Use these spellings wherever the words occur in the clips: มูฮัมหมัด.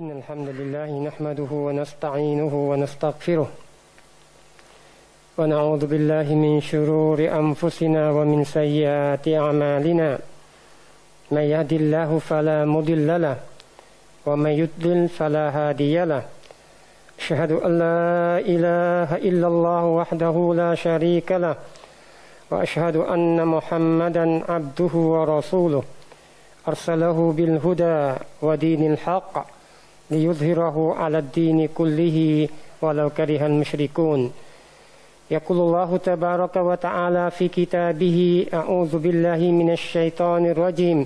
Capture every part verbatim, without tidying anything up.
إن الحمد لله نحمده ونستعينه ونستغفره ونعوذ بالله من شرور أنفسنا ومن سيئات أعمالنا من يهد الله فلا مضل له ومن يضلل فلا هادي له أشهد أن لا إله إلا الله وحده لا شريك له وأشهد أن محمدا عبده ورسوله أرسله بالهدى ودين الحق ليظهره على الدين كله ولو كره المشركون يقول الله تبارك وتعالى في كتابه أعوذ بالله من الشيطان الرجيم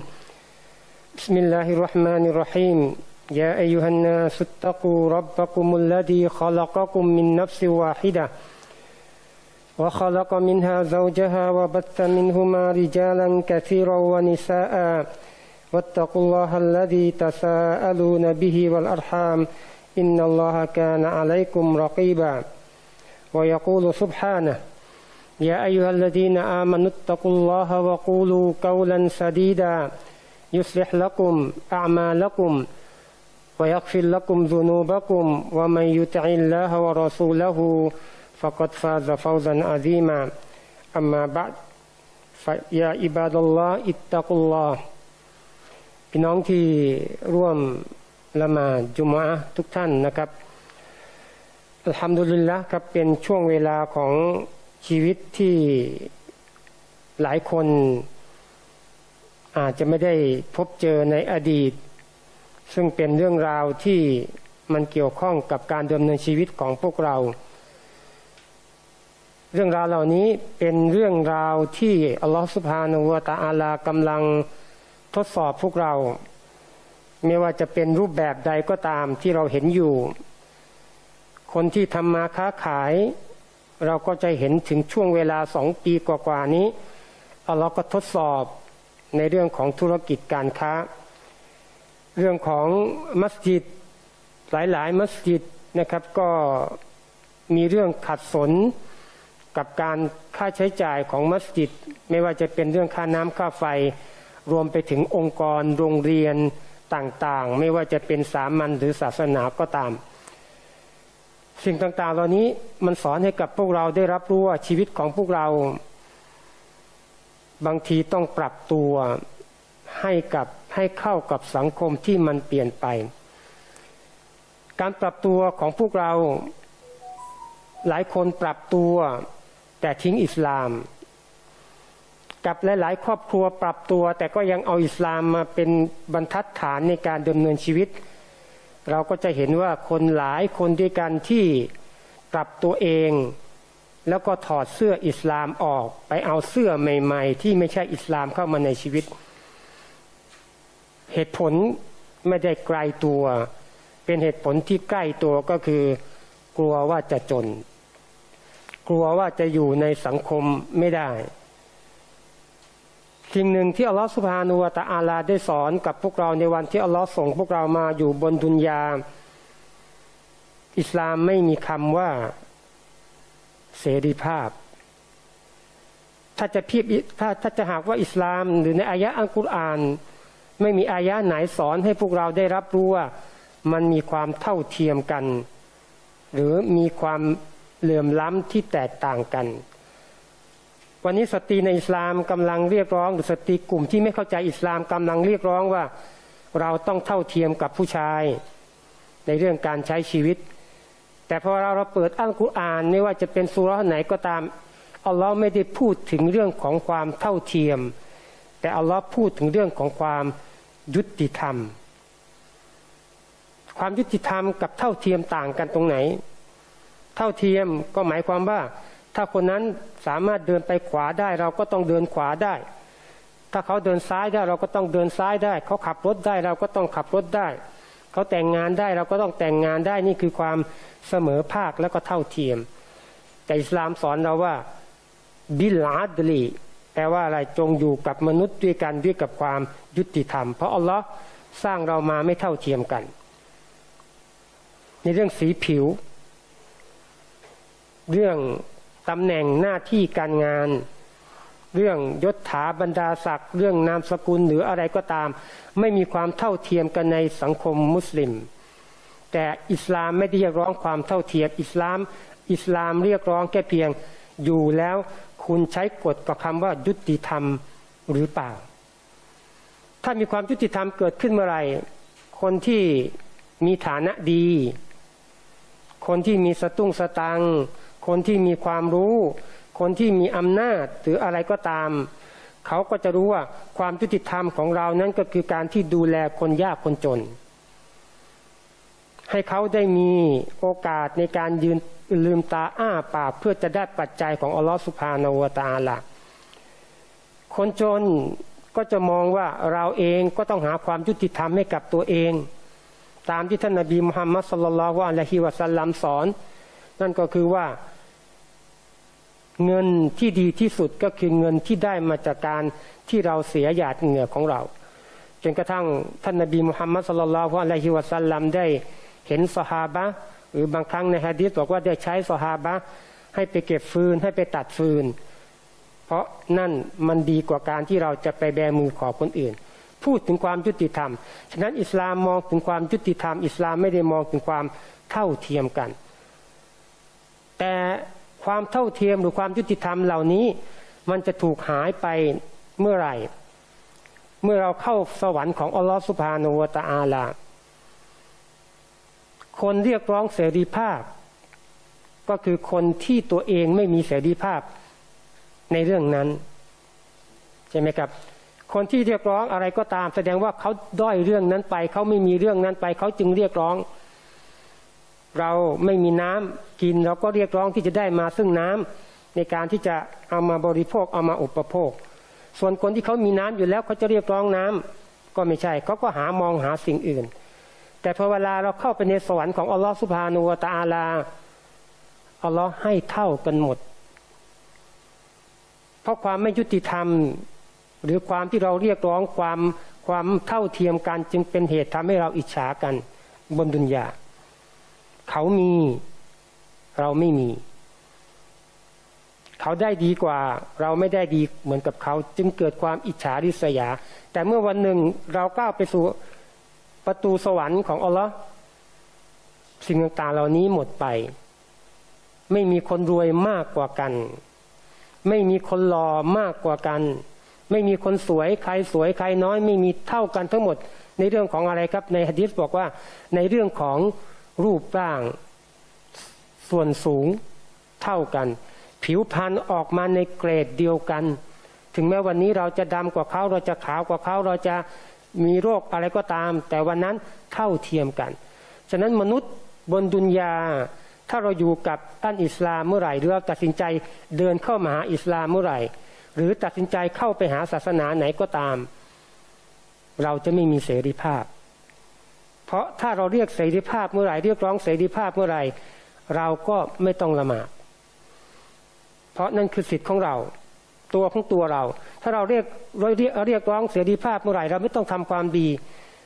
بسم الله الرحمن الرحيم يا أيها الناس اتقوا ربكم الذي خلقكم من نفس واحدة وخلق منها زوجها وبث منهما رجالا كثيرا ونساء واتقوا الله الذي تساءلون به والأرحام إن الله كان عليكم رقيبا ويقول سبحانه يا أيها الذين آمنوا اتقوا الله وقولوا قولا سديدا يصلح لكم أعمالكم ويغفر لكم ذنوبكم ومن يطع الله ورسوله فقد فاز فوزا عظيما أما بعد فيا عباد الله اتقوا الله พี่น้องที่ร่วมละหมาดจุมอะห์ทุกท่านนะครับอัลฮัมดุลิลละห์ครับเป็นช่วงเวลาของชีวิตที่หลายคนอาจจะไม่ได้พบเจอในอดีตซึ่งเป็นเรื่องราวที่มันเกี่ยวข้องกับการดำเนินชีวิตของพวกเราเรื่องราวเหล่านี้เป็นเรื่องราวที่อัลลอฮฺซุบฮานะฮูวะตะอาลากำลังทดสอบพวกเราไม่ว่าจะเป็นรูปแบบใดก็ตามที่เราเห็นอยู่คนที่ทำมาค้าขายเราก็จะเห็นถึงช่วงเวลาสองปีกว่าๆนี้อัลลอฮฺก็ทดสอบในเรื่องของธุรกิจการค้าเรื่องของมัสยิดหลายๆมัสยิดนะครับก็มีเรื่องขัดสนกับการค่าใช้จ่ายของมัสยิดไม่ว่าจะเป็นเรื่องค่าน้ำค่าไฟรวมไปถึงองค์กรโรงเรียนต่างๆไม่ว่าจะเป็นสามัญหรือศาสนาก็ตามสิ่งต่างๆเหล่านี้มันสอนให้กับพวกเราได้รับรู้ว่าชีวิตของพวกเราบางทีต้องปรับตัวให้กับให้เข้ากับสังคมที่มันเปลี่ยนไปการปรับตัวของพวกเราหลายคนปรับตัวแต่ทิ้งอิสลามกับหลายๆครอบครัวปรับตัวแต่ก็ยังเอาอิสลามมาเป็นบรรทัดฐานในการดำเนินชีวิตเราก็จะเห็นว่าคนหลายคนด้วยกันที่ปรับตัวเองแล้วก็ถอดเสื้ออิสลามออกไปเอาเสื้อใหม่ๆที่ไม่ใช่อิสลามเข้ามาในชีวิตเหตุผลไม่ได้ไกลตัวเป็นเหตุผลที่ใกล้ตัวก็คือกลัวว่าจะจนกลัวว่าจะอยู่ในสังคมไม่ได้สิ่งหนึ่งที่อัลลอฮฺซุบฮานะฮูวะตะอาลาได้สอนกับพวกเราในวันที่อัลลอฮฺส่งพวกเรามาอยู่บนดุนยาอิสลามไม่มีคำว่าเสรีภาพถ้าจะพิบถ้าถ้าจะหากว่าอิสลามหรือในอายะอัลกุรอานไม่มีอายะไหนสอนให้พวกเราได้รับรู้ว่ามันมีความเท่าเทียมกันหรือมีความเหลื่อมล้ำที่แตกต่างกันวันนี้สตรีในอิสลามกำลังเรียกร้องหรือสตรีกลุ่มที่ไม่เข้าใจอิสลามกำลังเรียกร้องว่าเราต้องเท่าเทียมกับผู้ชายในเรื่องการใช้ชีวิตแต่พอเราเราเปิดอัลกุรอานไม่ว่าจะเป็นซูเราะห์ไหนก็ตามอัลลอฮ์ไม่ได้พูดถึงเรื่องของความเท่าเทียมแต่อัลลอฮ์พูดถึงเรื่องของความยุติธรรมความยุติธรรมกับเท่าเทียมต่างกันตรงไหนเท่าเทียมก็หมายความว่าถ้าคนนั้นสามารถเดินไปขวาได้เราก็ต้องเดินขวาได้ถ้าเขาเดินซ้ายได้เราก็ต้องเดินซ้ายได้เขาขับรถได้เราก็ต้องขับรถได้เขาแต่งงานได้เราก็ต้องแต่งงานได้นี่คือความเสมอภาคและก็เท่าเทียมแต่อิสลามสอนเราว่าบิลอาดลีแปลว่าอะไรจงอยู่กับมนุษย์ด้วยกันด้วยกับความยุติธรรมเพราะอัลลอฮ์สร้างเรามาไม่เท่าเทียมกันในเรื่องสีผิวเรื่องตำแหน่งหน้าที่การงานเรื่องยศถาบรรดาศักดิ์เรื่องนามสกุลหรืออะไรก็ตามไม่มีความเท่าเทียมกันในสังคมมุสลิม แต่อิสลามไม่ได้เรียกร้องความเท่าเทียมอิสลามอิสลามเรียกร้องแค่เพียงอยู่แล้วคุณใช้กฎกับคำว่ายุติธรรมหรือเปล่าถ้ามีความยุติธรรมเกิดขึ้นเมื่อไหร่คนที่มีฐานะดีคนที่มีสตุ้งสตังคนที่มีความรู้คนที่มีอำนาจหรืออะไรก็ตามเขาก็จะรู้ว่าความยุติธรรมของเรานั้นก็คือการที่ดูแลคนยากคนจนให้เขาได้มีโอกาสในการยืนลืมตาอ้าปากเพื่อจะได้ปัจจัยของอัลลอฮฺซุบฮานะฮูวะตะอาลาคนจนก็จะมองว่าเราเองก็ต้องหาความยุติธรรมให้กับตัวเองตามที่ท่านนบีมุฮัมมัดศ็อลลัลลอฮุอะลัยฮิวะซัลลัมสอนนั่นก็คือว่าเงินที่ดีที่สุดก็คือเงินที่ได้มาจากการที่เราเสียหยาดเหงื่อของเราจนกระทั่งท่านนบีมุฮัมมัดศ็อลลัลลอฮุอะลัยฮิวะซัลลัมได้เห็นซอฮาบะห์หรือบางครั้งในหะดีษบอกว่าได้ใช้ซอฮาบะห์ให้ไปเก็บฟืนให้ไปตัดฟืนเพราะนั่นมันดีกว่าการที่เราจะไปแบมือขอคนอื่นพูดถึงความยุติธรรมฉะนั้นอิสลามมองถึงความยุติธรรมอิสลามไม่ได้มองถึงความเท่าเทียมกันแต่ความเท่าเทียมหรือความยุติธรรมเหล่านี้มันจะถูกหายไปเมื่อไหร่เมื่อเราเข้าสวรรค์ของอัลลอฮฺซุบฮานะฮูวะตะอาลาคนเรียกร้องเสรีภาพก็คือคนที่ตัวเองไม่มีเสรีภาพในเรื่องนั้นใช่ไหมครับคนที่เรียกร้องอะไรก็ตามแสดงว่าเขาด้อยเรื่องนั้นไปเขาไม่มีเรื่องนั้นไปเขาจึงเรียกร้องเราไม่มีน้ำกินเราก็เรียกร้องที่จะได้มาซึ่งน้ำในการที่จะเอามาบริโภคเอามาอุปโภคส่วนคนที่เขามีน้ำอยู่แล้วเขาจะเรียกร้องน้ำก็ไม่ใช่เขาก็หามองหาสิ่งอื่นแต่พอเวลาเราเข้าไปในสวรรค์ของอัลลอฮฺซุบฮานะฮูวะตะอาลาอัลลอฮฺให้เท่ากันหมดเพราะความไม่ยุติธรรมหรือความที่เราเรียกร้องความความเท่าเทียมกันจึงเป็นเหตุทำให้เราอิจฉากันบนดุนยาเขามีเราไม่มีเขาได้ดีกว่าเราไม่ได้ดีเหมือนกับเขาจึงเกิดความอิจฉาริษยาแต่เมื่อวันหนึ่งเราก้าวไปสู่ประตูสวรรค์ของอัลลอฮ์สิ่งต่างๆเหล่านี้หมดไปไม่มีคนรวยมากกว่ากันไม่มีคนหล่อมากกว่ากันไม่มีคนสวยใครสวยใครน้อยไม่มีเท่ากันทั้งหมดในเรื่องของอะไรครับในหะดีษบอกว่าในเรื่องของรูปร่างส่วนสูงเท่ากันผิวพรรณออกมาในเกรดเดียวกันถึงแม้วันนี้เราจะดำกว่าเขาเราจะขาวกว่าเขาเราจะมีโรคอะไรก็ตามแต่วันนั้นเท่าเทียมกันฉะนั้นมนุษย์บนดุนยาถ้าเราอยู่กับท่านอิสลามเมื่อไหร่หรือเราตัดสินใจเดินเข้ามาหาอิสลามเมื่อไหร่หรือตัดสินใจเข้าไปหาศาสนาไหนก็ตามเราจะไม่มีเสรีภาพเพราะถ้าเราเรียกเสรีภาพเมื่อไหร่เรียกร้องเสรีภาพเมื่อไหร่เราก็ไม่ต้องละหมาดเพราะนั่นคือสิทธิ์ของเราตัวของตัวเราถ้าเราเรียกเราเรียกเรียกร้องเสรีภาพเมื่อไหร่เราไม่ต้องทำความดี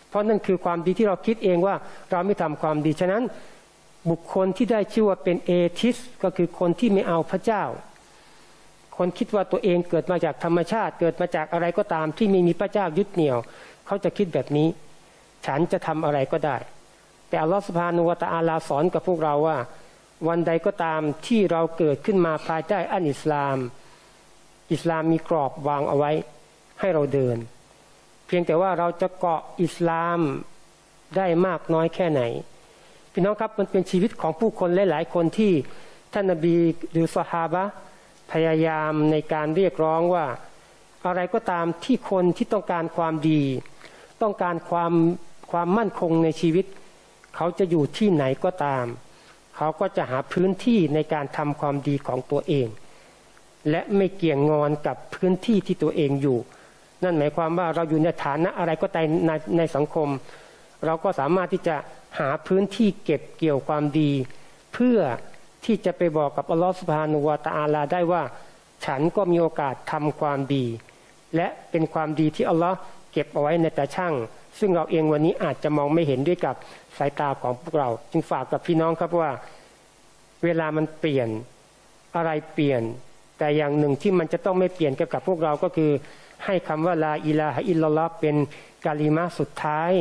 เพราะนั่นคือความดีที่เราคิดเองว่าเราไม่ทำความดีฉะนั้นบุคคลที่ได้ชื่อว่าเป็นเอทิสก็คือคนที่ไม่เอาพระเจ้าคนคิดว่าตัวเองเกิดมาจากธรรมชาติเกิดมาจากอะไรก็ตามที่ไม่มีพระเจ้ายึดเหนี่ยวเขาจะคิดแบบนี้ฉันจะทำอะไรก็ได้แต่อัลลอฮฺซุบฮานะฮูวะตะอาลาสอนกับพวกเราว่าวันใดก็ตามที่เราเกิดขึ้นมาภายใต้อันอิสลามอิสลามมีกรอบวางเอาไว้ให้เราเดินเพียงแต่ว่าเราจะเกาะอิสลามได้มากน้อยแค่ไหนพี่น้องครับมันเป็นชีวิตของผู้คนหลายๆคนที่ท่านนบีหรือซอฮาบะห์พยายามในการเรียกร้องว่าอะไรก็ตามที่คนที่ต้องการความดีต้องการความความมั่นคงในชีวิตเขาจะอยู่ที่ไหนก็ตามเขาก็จะหาพื้นที่ในการทำความดีของตัวเองและไม่เกี่ยงงอนกับพื้นที่ที่ตัวเองอยู่นั่นหมายความว่าเราอยู่ในฐานะอะไรก็ตามในในสังคมเราก็สามารถที่จะหาพื้นที่เก็บเกี่ยวความดีเพื่อที่จะไปบอกกับอัลลอฮฺซุบฮานะฮูวะตะอาลาได้ว่าฉันก็มีโอกาสทำความดีและเป็นความดีที่อัลลอฮฺเก็บเอาไว้ในตาช่างซึ่งเราเองวันนี้อาจจะมองไม่เห็นด้วยกับสายตาของพวกเราจึงฝากกับพี่น้องครับว่าเวลามันเปลี่ยนอะไรเปลี่ยนแต่อย่างหนึ่งที่มันจะต้องไม่เปลี่ยนกับกับพวกเราก็คือให้คำว่าลาอิลาฮะอิลลัลลอฮ์เป็นกาลิมะฮ์สุดท้าย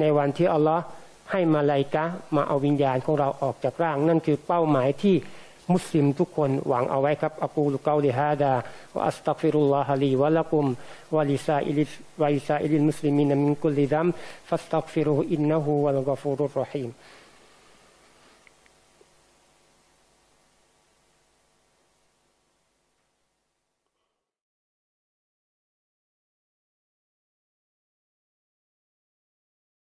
ในวันที่อัลลอฮ์ ให้มาลาอิกะห์มาเอาวิญญาณของเราออกจากร่างนั่นคือเป้าหมายที่มุสลิมทุกคนหวังเอาไว้ครับอะกูลุกอลิฮาดาวะอัสตัฆฟิรุลลอฮะลีวะละกุมวะลิซาอิลิวะลิซาอิลิลมุสลิมีนมินกุลลิซัมฟัสตัฆฟิรุฮุอินนะฮูวัลกอฟูรุรเราะฮีม